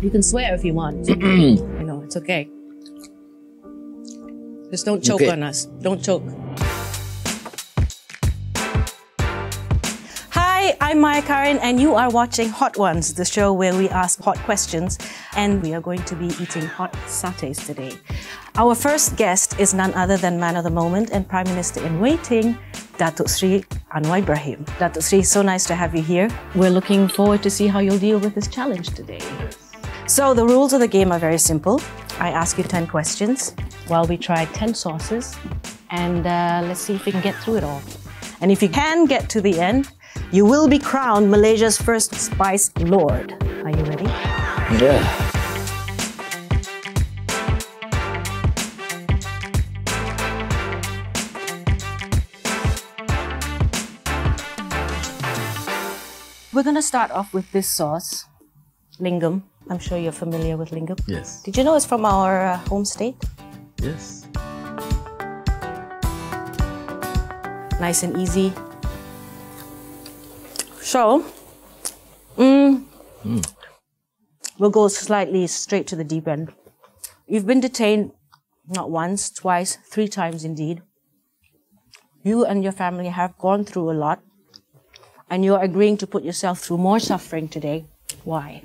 You can swear if you want. You know, it's okay. Just don't choke on us. Don't choke. Hi, I'm Maya Karin and you are watching Hot Ones, the show where we ask hot questions, and we are going to be eating hot satays today. Our first guest is none other than Man of the Moment and Prime Minister in Waiting, Datuk Sri Anwar Ibrahim. Datuk Sri, so nice to have you here. We're looking forward to see how you'll deal with this challenge today. So the rules of the game are very simple. I ask you 10 questions. Well, we tried 10 sauces, and let's see if we can get through it all. And if you can get to the end, you will be crowned Malaysia's first spice lord. Are you ready? Yeah. We're gonna start off with this sauce, Lingam. I'm sure you're familiar with Lingam. Yes. Did you know it's from our home state? Yes. Nice and easy. So, we'll go slightly straight to the deep end. You've been detained not once, twice, 3 times indeed. You and your family have gone through a lot, and you're agreeing to put yourself through more suffering today. Why?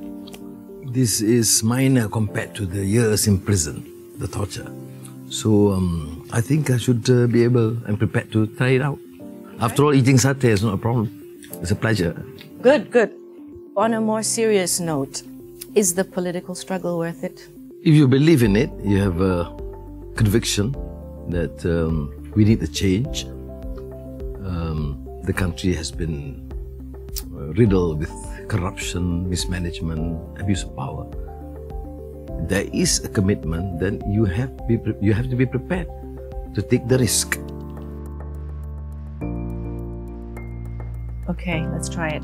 This is minor compared to the years in prison, the torture. So, I think I should be able and prepared to try it out. After all, eating satay is not a problem. It's a pleasure. Good, good. On a more serious note, is the political struggle worth it? If you believe in it, you have a conviction that we need a change. The country has been riddled with corruption, mismanagement, abuse of power. There is a commitment, then you have to be prepared to take the risk. Okay, let's try it.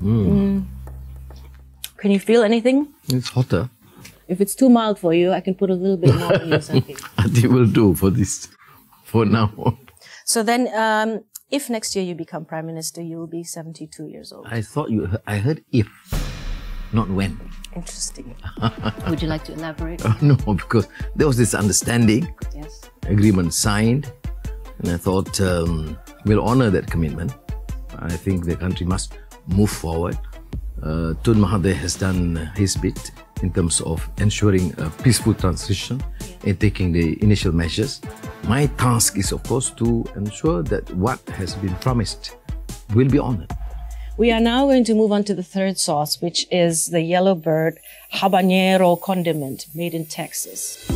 Can you feel anything? It's hotter. If it's too mild for you, I can put a little bit more on you, something. I think we'll do for this, for now. So then, if next year you become Prime Minister, you will be 72 years old. I thought you... I heard if, not when. Interesting. Would you like to elaborate? No, because there was this understanding. Yes. Agreement signed. And I thought... we'll honour that commitment. I think the country must move forward. Tun Mahathir has done his bit in terms of ensuring a peaceful transition and taking the initial measures. My task is, of course, to ensure that what has been promised will be honoured. We are now going to move on to the third sauce, which is the Yellow Bird Habanero Condiment, made in Texas.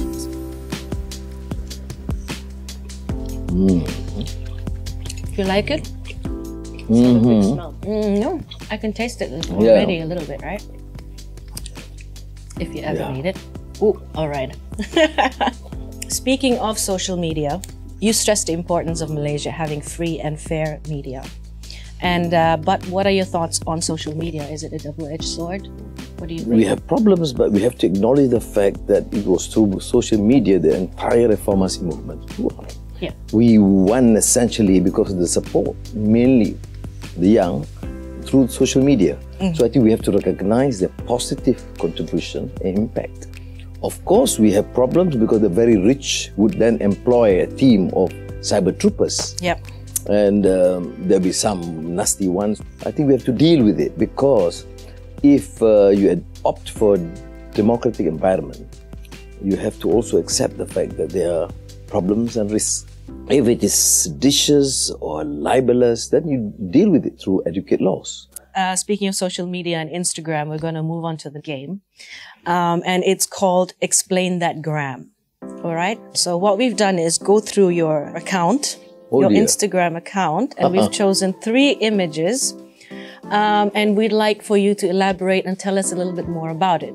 You like it? It's got a good smell. No, I can taste it already a little bit, right? If you ever need it. Ooh, all right. Speaking of social media, you stressed the importance of Malaysia having free and fair media. And but what are your thoughts on social media? Is it a double-edged sword? What do you think? We have problems, but we have to acknowledge the fact that it was through social media the entire reformasi movement. Yeah. We won essentially because of the support, mainly the young, through social media. So I think we have to recognize the positive contribution and impact. Of course, we have problems because the very rich would then employ a team of cyber troopers. Yep. And there'll be some nasty ones. I think we have to deal with it because if you had opted for a democratic environment, you have to also accept the fact that there are problems and risks. If it is seditious or libelous, then you deal with it through adequate laws. Speaking of social media and Instagram, we're going to move on to the game. And it's called Explain That Gram. All right? So what we've done is go through your account, your Instagram account, and we've chosen 3 images. And we'd like for you to elaborate and tell us a little bit more about it.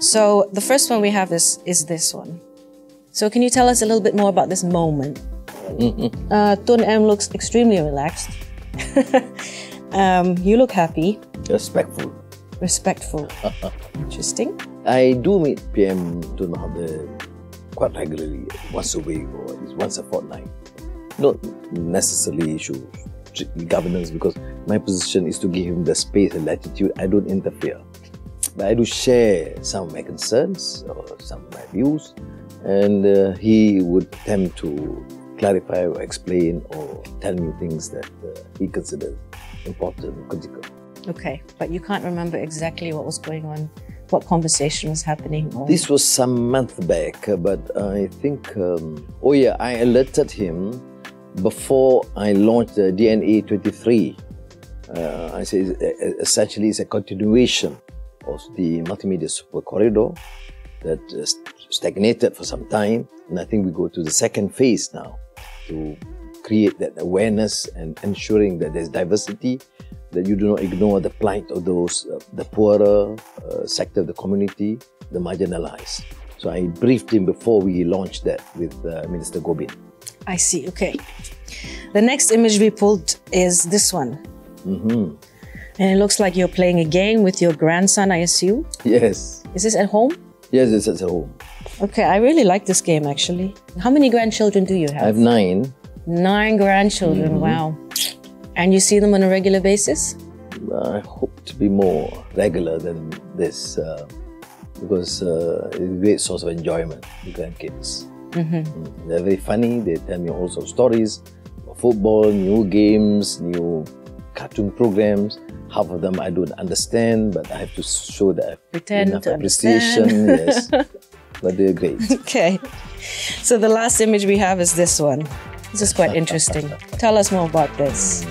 So the first one we have is this one. So can you tell us a little bit more about this moment? Tun M looks extremely relaxed. You look happy. Respectful. Respectful. Interesting. I do meet PM Tun Mahathir quite regularly, once a week or at least once a fortnight. Not necessarily issue governance because my position is to give him the space and latitude. I don't interfere. But I do share some of my concerns or some of my views, and he would attempt to clarify or explain or tell me things that he considered important and critical. Okay, but you can't remember exactly what was going on, what conversation was happening? Or... This was some month back, but I think, oh yeah, I alerted him before I launched DNA23. I say essentially it's a continuation of the Multimedia Super Corridor that stagnated for some time, and I think we go to the second phase now to create that awareness and ensuring that there's diversity, that you do not ignore the plight of those, the poorer sector of the community, the marginalized. So I briefed him before we launched that with Minister Gobind. I see, okay. The next image we pulled is this one. Mm-hmm. And it looks like you're playing a game with your grandson, I assume? Yes. Is this at home? Yes, it's at home. Okay, I really like this game actually. How many grandchildren do you have? I have 9. 9 grandchildren, mm-hmm. Wow. And you see them on a regular basis? I hope to be more regular than this because it's a great source of enjoyment, the grandkids. Mm-hmm. They're very funny, they tell me all sorts of stories, football, new games, new cartoon programs. Half of them I don't understand, but I have to show that I have enough appreciation. Yes, but they're great. Okay, so the last image we have is this one. This is quite interesting. Tell us more about this.